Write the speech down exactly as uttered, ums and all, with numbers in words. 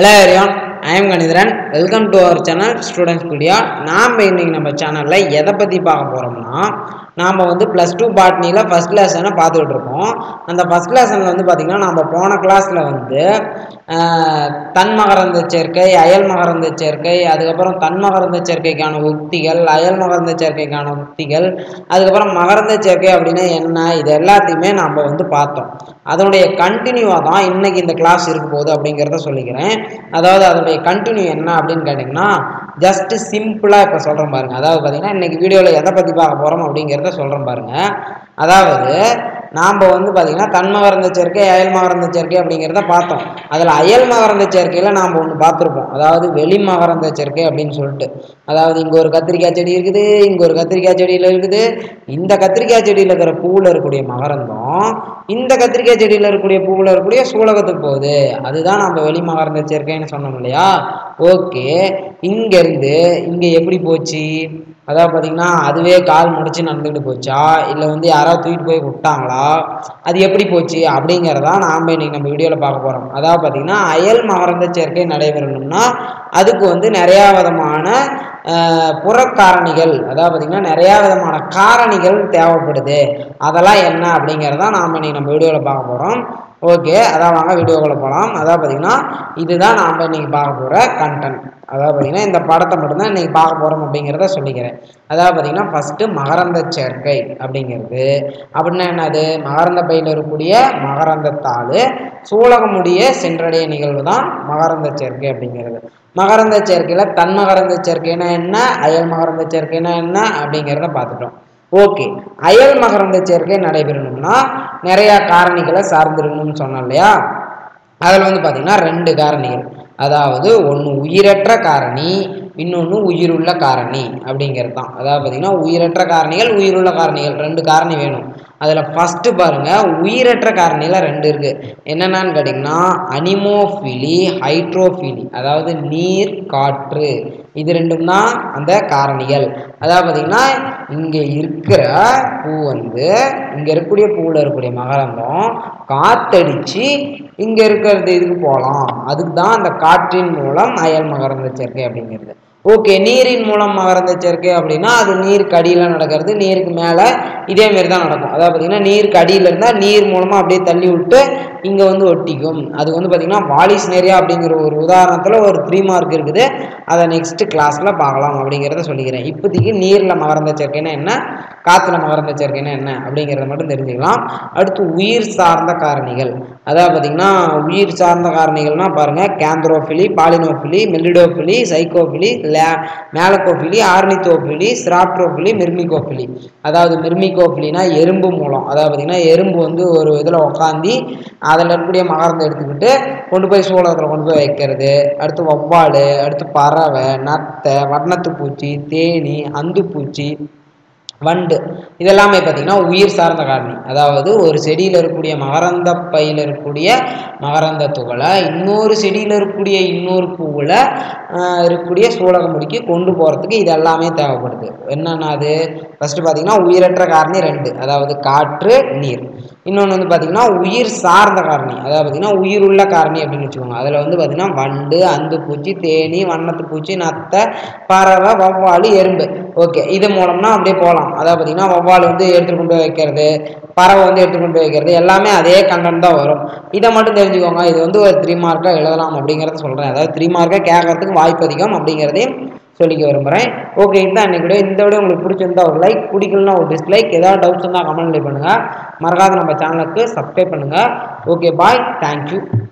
Hello everyone, I am Ganidran. Welcome to our channel Students Kuliya. நாம இன்னைக்கு நம்ம சேனல்ல எதை பத்தி பார்க்க போறோம்னா நாம வந்து plus two botanyல first lesson-அ பார்த்துட்டு இருக்கோம். அந்த first lesson-ல வந்து பாத்தீங்கன்னா நாம போன class-ல வந்து தன்மகரந்த சேர்க்கை, அயல் மகரந்த சேர்க்கை, அதுக்கு அப்புறம் தன்மகரந்த சேர்க்கைக்கான உத்திகள், அயல் மகரந்த சேர்க்கைக்கான உத்திகள், அதுக்கு அப்புறம் மகரந்த சேர்க்கை அப்படினா என்ன இது எல்லாத்தையுமே நாம வந்து பார்த்தோம். அதனுடைய கண்டினியூவா தான் இன்னைக்கு இந்த கிளாஸ் இருக்க போகுது அப்படிங்கறத சொல்லிக்கிறேன். அதாவது அதனுடைய கண்டினியூ என்ன அப்படினு கேட்டிங்கன்னா ஜஸ்ட் சிம்பிளா இப்ப சொல்றேன் பாருங்க. அதாவது பாத்தீங்கன்னா இன்னைக்கு வீடியோல எதை பத்தி பார்க்க போறோம் அப்படிங்கறத சொல்றேன் பாருங்க. அதாவது நாம வந்து பாத்தீங்கன்னா தன்மகரந்த சேர்க்கை அயல் மகரந்த சேர்க்கை அப்படிங்கறத பார்த்தோம். அதுல அயல் மகரந்த சேர்க்கையில நாம ஒன்று பார்த்திருப்போம். அதாவது வெளி மகரந்த சேர்க்கை அப்படின்னு சொல்லிட்டு அதாவது இங்க ஒரு கத்திரிக்காய் செடி இருக்குது, இங்க ஒரு கத்திரிக்காய் செடியில இருக்குது, இந்த கத்திரிக்காய் செடியில இருக்கிற பூவுல இருக்கக்கூடிய மகரந்தம் இந்த கத்திரிக்காய் செடியில இருக்கக்கூடிய பூவுல இருக்கக்கூடிய சூலகத்துக்கு போகுது. அதுதான் நம்ம வெளி மகரந்த சேர்க்கைன்னு சொன்னோம் இல்லையா? ஓகே, இங்க இருந்து இங்க எப்படி போச்சு? அதாவது பார்த்தீங்கன்னா அதுவே கால் முடிச்சு நடந்துக்கிட்டு போச்சா இல்லை வந்து யாராவது தூக்கிட்டு போய் விட்டாங்களா, அது எப்படி போச்சு அப்படிங்கிறதான் நாம் இன்னைக்கு நம்ம வீடியோவில் பார்க்க போகிறோம். அதாவது பார்த்தீங்கன்னா அயல் மகரந்த சேர்க்கை நடைபெறணும்னா அதுக்கு வந்து நிறையா விதமான புறக்காரணிகள், அதாவது பார்த்தீங்கன்னா நிறையா விதமான காரணிகள் தேவைப்படுது. அதெல்லாம் என்ன அப்படிங்கிறதான் நாம் இன்னைக்கு நம்ம வீடியோவில் பார்க்க போகிறோம். ஓகே, அதான் வாங்க வீடியோக்குள்ள போகலாம். அதாவது பார்த்தீங்கன்னா இதுதான் நாம் இன்னைக்கு பார்க்க போகிற கண்டென்ட். அதாவது பார்த்தீங்கன்னா இந்த படத்தை மட்டும்தான் இன்னைக்கு பார்க்க போகிறோம் அப்படிங்கிறத சொல்லிக்கிறேன். அதாவது பார்த்தீங்கன்னா ஃபஸ்ட்டு மகரந்த சேர்க்கை அப்படிங்கிறது அப்படின்னா என்னது? மகரந்த பையில் இருக்கக்கூடிய மகரந்தத்தாள் சூலகமுடைய சென்றடைய நிகழ்வு தான் மகரந்த சேர்க்கை அப்படிங்கிறது. மகரந்த சேர்க்கையில் தன் மகரந்த சேர்க்கைனா என்ன, அயல் மகரந்த சேர்க்கைனா என்ன அப்படிங்கிறத பார்த்துட்டோம். ஓகே, அயல் மகரந்த சேர்க்கை நடைபெறணும்னா நிறையா காரணிகளை சார்ந்திருக்கணும்னு சொன்னோம் இல்லையா? அதில் வந்து பார்த்தீங்கன்னா ரெண்டு காரணிகள், அதாவது ஒன்று உயிரற்ற காரணி, இன்னொன்று உயிருள்ள காரணி அப்படிங்கிறது தான். அதாவது பார்த்தீங்கன்னா உயிரற்ற காரணிகள் உயிருள்ள காரணிகள் ரெண்டு காரணி வேணும். அதில் ஃபஸ்ட்டு பாருங்கள், உயிரற்ற காரணியில் ரெண்டு இருக்குது. என்னென்னான்னு கேட்டிங்கன்னா அனிமோஃபிலி, ஹைட்ரோஃபிலி, அதாவது நீர் காற்று, இது ரெண்டும் தான் அந்த காரணிகள். அதாவது பார்த்தீங்கன்னா இங்கே இருக்கிற பூ வந்து இங்கே இருக்கக்கூடிய பூவில் இருக்கக்கூடிய மகரந்தம் காற்றடிச்சு இங்கே இருக்கிறது இதுக்கு போகலாம். அதுக்கு தான் அந்த காற்றின் மூலம் அயல் மகரந்த சேர்க்கை அப்படிங்கிறது. ஓகே, நீரின் மூலம் மகரந்த சேர்க்கை அப்படின்னா அது நீருக்கு அடியில் நடக்கிறது, நீருக்கு மேலே இதே மாரி தான் நடக்கும். அதாவது பார்த்தீங்கன்னா நீருக்கு அடியில் இருந்தால் நீர் மூலமாக அப்படியே தள்ளி விட்டு இங்கே வந்து ஒட்டிக்கும். அது வந்து பார்த்திங்கன்னா வாலிஸ் நேரியா அப்படிங்கிற ஒரு உதாரணத்தில் ஒரு த்ரீ மார்க் இருக்குது, அதை நெக்ஸ்ட்டு கிளாஸில் பார்க்கலாம் அப்படிங்கிறத சொல்லிக்கிறேன். இப்போதைக்கு நீரில் மகரந்த சேர்க்கைன்னா என்ன, காற்றுல மகரந்த சேர்க்கைன்னா என்ன அப்படிங்கிறத மட்டும் தெரிஞ்சுக்கலாம். அடுத்து உயிர் சார்ந்த காரணிகள். அதாவது பார்த்திங்கன்னா உயிர் சார்ந்த காரணிகள்னால் பாருங்கள், கேந்திரோஃபிலி, பாலினோஃபிலி, மெலிடோஃபிலி, சைக்கோஃபிலி, மேலக்கோஃபிலி, ஆர்னிதோஃபிலி, ஸ்ராப்ட்ரோஃபிலி, மிர்மிகோஃபிலி. அதாவது மிர்மிகோஃபிலினா எறும்பு மூலம். அதாவது பார்த்திங்கன்னா எறும்பு வந்து ஒரு இதில் உக்காந்து அதில் இருக்கக்கூடிய மகரந்தம் எடுத்துக்கிட்டு கொண்டு போய் சூலகத்தில் கொண்டு போய் வைக்கிறது. அடுத்து வவ்வால், அடுத்து பறவை, நத்தை, வண்ணத்துப்பூச்சி, தேனி, அந்துப்பூச்சி, வண்டு, இதெல்லாமே பார்த்திங்கன்னா உயிர் சார்ந்த காரணி. அதாவது ஒரு செடியில் இருக்கக்கூடிய மகரந்த பையில் இருக்கக்கூடிய மகரந்த துகளை இன்னொரு செடியில் இருக்கக்கூடிய இன்னொரு பூவில் இருக்கக்கூடிய சூலகம் முடிக்கி கொண்டு போகிறதுக்கு இது எல்லாமே தேவைப்படுது. என்னென்னா அது ஃபஸ்ட்டு பார்த்திங்கன்னா உயிரற்ற காரணி ரெண்டு, அதாவது காற்று நீர். இன்னொன்று வந்து பார்த்திங்கன்னா உயிர் சார்ந்த காரணி, அதாவது பார்த்திங்கன்னா உயிர் உள்ள காரணி அப்படின்னு வச்சுக்கோங்க. அதில் வந்து பார்த்திங்கன்னா வண்டு, அந்துப்பூச்சி, தேனி, வண்ணத்துப்பூச்சி, நத்தை, பறவை, வவ்வால், எறும்பு. ஓகே, இது மூலம்னா அப்படியே போகலாம். அதாவது பார்த்தீங்கன்னா வவ்வால் வந்து எடுத்துகிட்டு கொண்டு போய் வைக்கிறது, பறவை வந்து எடுத்துகிட்டு கொண்டு போய் வைக்கிறது, எல்லாமே அதே கண்டென்ட் தான் வரும். இதை மட்டும் தெரிஞ்சுக்கோங்க. இது வந்து ஒரு த்ரீ மார்க்காக எழுதலாம் அப்படிங்கிறத சொல்கிறேன். அதாவது த்ரீ மார்க்காக கேட்கறதுக்கு வாய்ப்பு அதிகம் அப்படிங்கிறதையும் சொல்லிக்க விரும்புகிறேன். ஓகே, இதுதான் அன்றைக்கூட. இந்த விட உங்களுக்கு பிடிச்சிருந்தா ஒரு லைக், பிடிக்கலன்னா ஒரு டிஸ்லைக், ஏதாவது டவுட்ஸ் இருந்தால் கமெண்ட்லேயே பண்ணுங்கள். மறக்காத நம்ம சேனலுக்கு சப்ஸ்கிரைப் பண்ணுங்கள். Okay, bye, thank you.